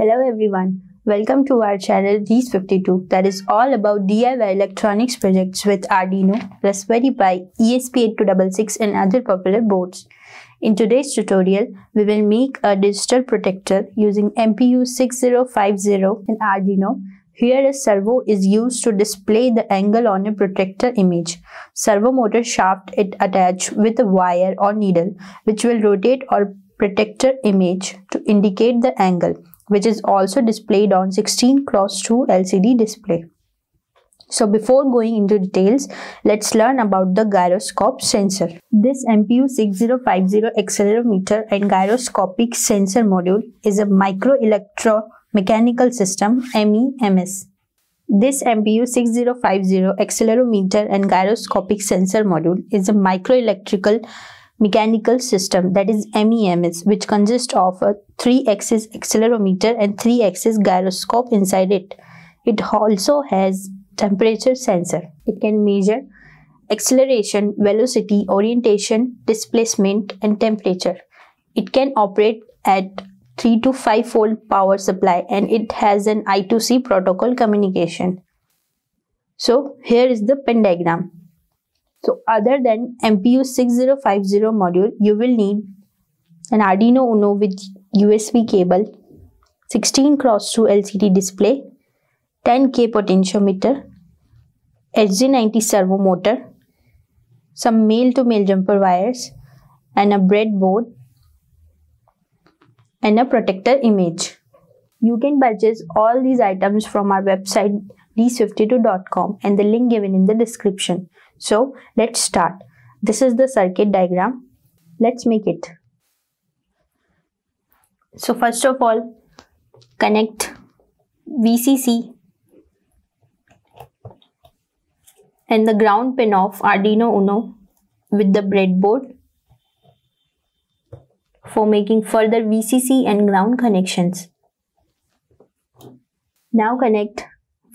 Hello everyone, welcome to our channel REES52 that is all about DIY electronics projects with Arduino, Raspberry Pi, ESP8266 and other popular boards. In today's tutorial, we will make a digital protector using MPU6050 in Arduino. Here a servo is used to display the angle on a protector image. Servo motor shaft is attached with a wire or needle which will rotate our protector image to indicate the angle, which is also displayed on 16x2 LCD display. So before going into details, let's learn about the gyroscope sensor. This MPU6050 accelerometer and gyroscopic sensor module is a microelectromechanical system MEMS. This MPU6050 accelerometer and gyroscopic sensor module is a microelectrical mechanical system, that is MEMS, which consists of a 3-axis accelerometer and 3-axis gyroscope inside it. It also has temperature sensor. It can measure acceleration, velocity, orientation, displacement and temperature. It can operate at 3 to 5-fold power supply and it has an I2C protocol communication. So here is the pin diagram. So other than MPU6050 module, you will need an Arduino Uno with USB cable, 16x2 LCD display, 10K potentiometer, SG90 servo motor, some male-to-male jumper wires and a breadboard and a protector image. You can purchase all these items from our website rees52.com and the link given in the description. So let's start. This is the circuit diagram. Let's make it. So first of all, connect VCC and the ground pin of Arduino Uno with the breadboard for making further VCC and ground connections. Now connect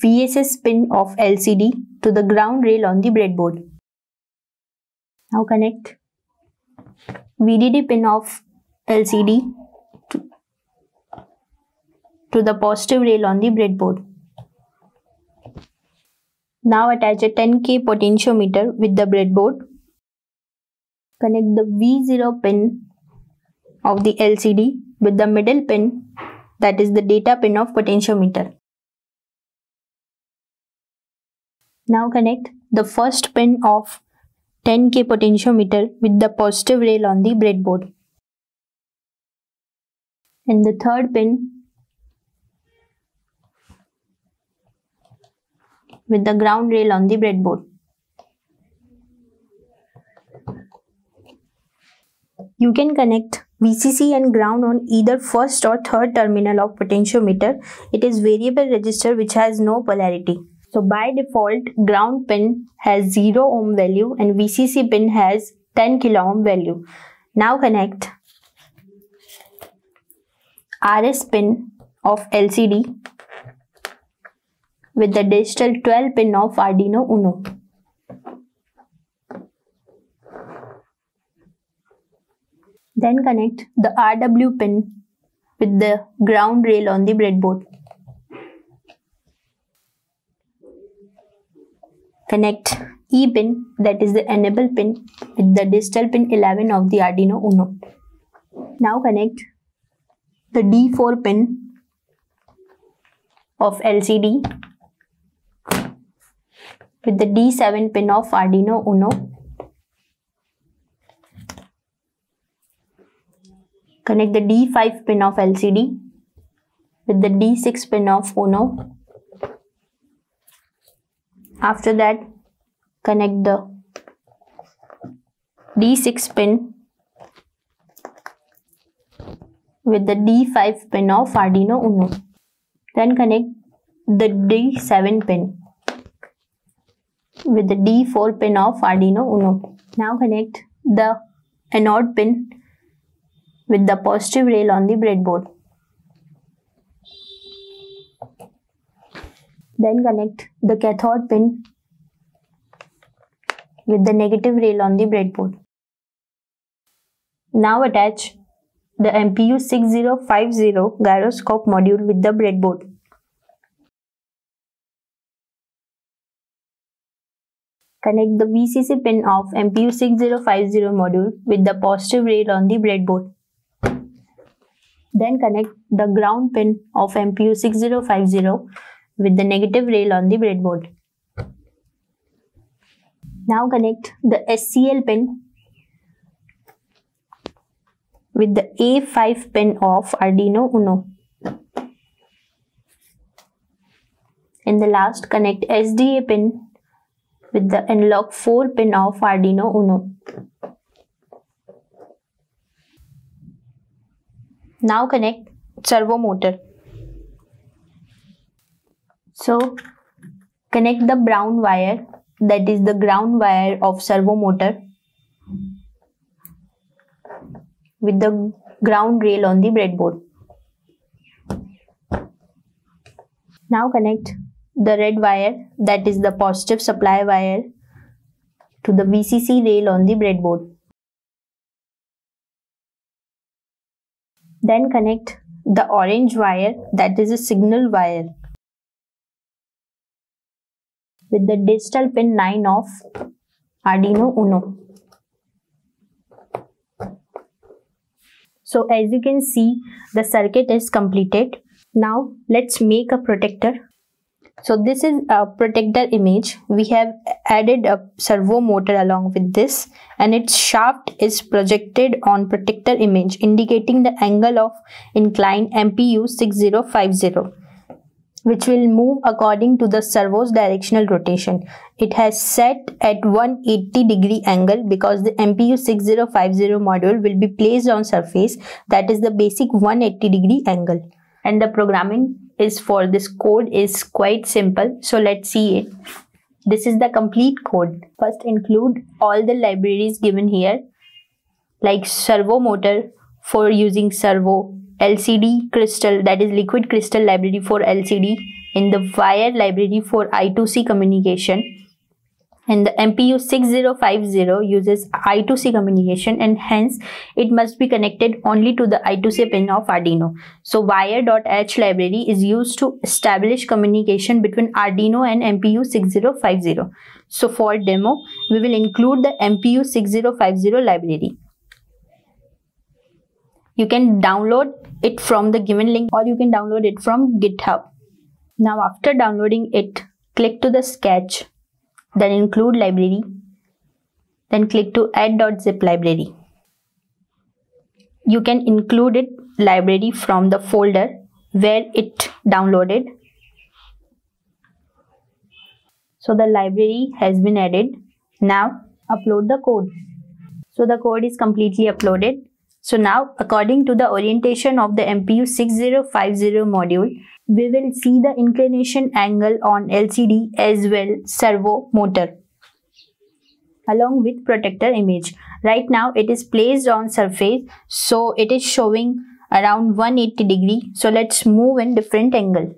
VSS pin of LCD to the ground rail on the breadboard. Now connect VDD pin of LCD to the positive rail on the breadboard. Now attach a 10K potentiometer with the breadboard. Connect the V0 pin of the LCD with the middle pin, that is the data pin of potentiometer. Now connect the first pin of 10K potentiometer with the positive rail on the breadboard. And the third pin with the ground rail on the breadboard. You can connect VCC and ground on either first or third terminal of potentiometer. It is variable register which has no polarity. So by default, ground pin has 0 ohm value and VCC pin has 10 kilo ohm value. Now connect RS pin of LCD with the digital 12 pin of Arduino Uno. Then connect the RW pin with the ground rail on the breadboard. Connect E pin, that is the enable pin, with the digital pin 11 of the Arduino Uno. Now connect the D4 pin of LCD with the D7 pin of Arduino Uno. Connect the D5 pin of LCD with the D6 pin of Uno. After that, connect the D6 pin with the D5 pin of Arduino Uno. Then connect the D7 pin with the D4 pin of Arduino Uno. Now connect the anode pin with the positive rail on the breadboard. Then connect the cathode pin with the negative rail on the breadboard. Now attach the MPU6050 gyroscope module with the breadboard. Connect the VCC pin of MPU6050 module with the positive rail on the breadboard. Then connect the ground pin of MPU6050 with the negative rail on the breadboard. Now connect the SCL pin with the A5 pin of Arduino Uno. In the last, connect SDA pin with the analog 4 pin of Arduino Uno. Now connect servo motor. So connect the brown wire, that is the ground wire of servo motor, with the ground rail on the breadboard. Now connect the red wire, that is the positive supply wire, to the VCC rail on the breadboard. Then connect the orange wire, that is a signal wire, with the digital pin 9 of Arduino Uno. So as you can see, the circuit is completed. Now let's make a protector. So this is a protector image. We have added a servo motor along with this, and its shaft is projected on protector image, indicating the angle of inclined MPU6050, which will move according to the servo's directional rotation. It has set at 180-degree angle because the MPU6050 module will be placed on surface, that is the basic 180-degree angle. And the programming is for this code is quite simple, so let's see it. This is the complete code. First, include all the libraries given here, like servo motor for using servo, LCD crystal, that is liquid crystal library for LCD, and the wire library for I2C communication. And the MPU6050 uses I2C communication, and hence it must be connected only to the I2C pin of Arduino. So wire.h library is used to establish communication between Arduino and MPU6050. So for demo, we will include the MPU6050 library. You can download it from the given link, or you can download it from GitHub. Now after downloading it, click to the sketch, then include library, then click to add.zip library. You can include it library from the folder where it downloaded. So the library has been added. Now upload the code. So the code is completely uploaded. So now, according to the orientation of the MPU6050 module, we will see the inclination angle on LCD as well servo motor, along with protector image. Right now it is placed on surface, so it is showing around 180 degree. So let's move in different angle.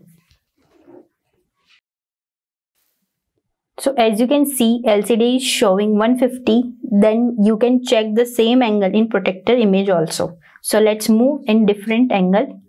So as you can see, LCD is showing 150. Then you can check the same angle in protector image also. So let's move in different angle.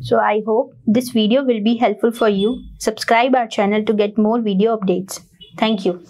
So I hope this video will be helpful for you. Subscribe our channel to get more video updates. Thank you.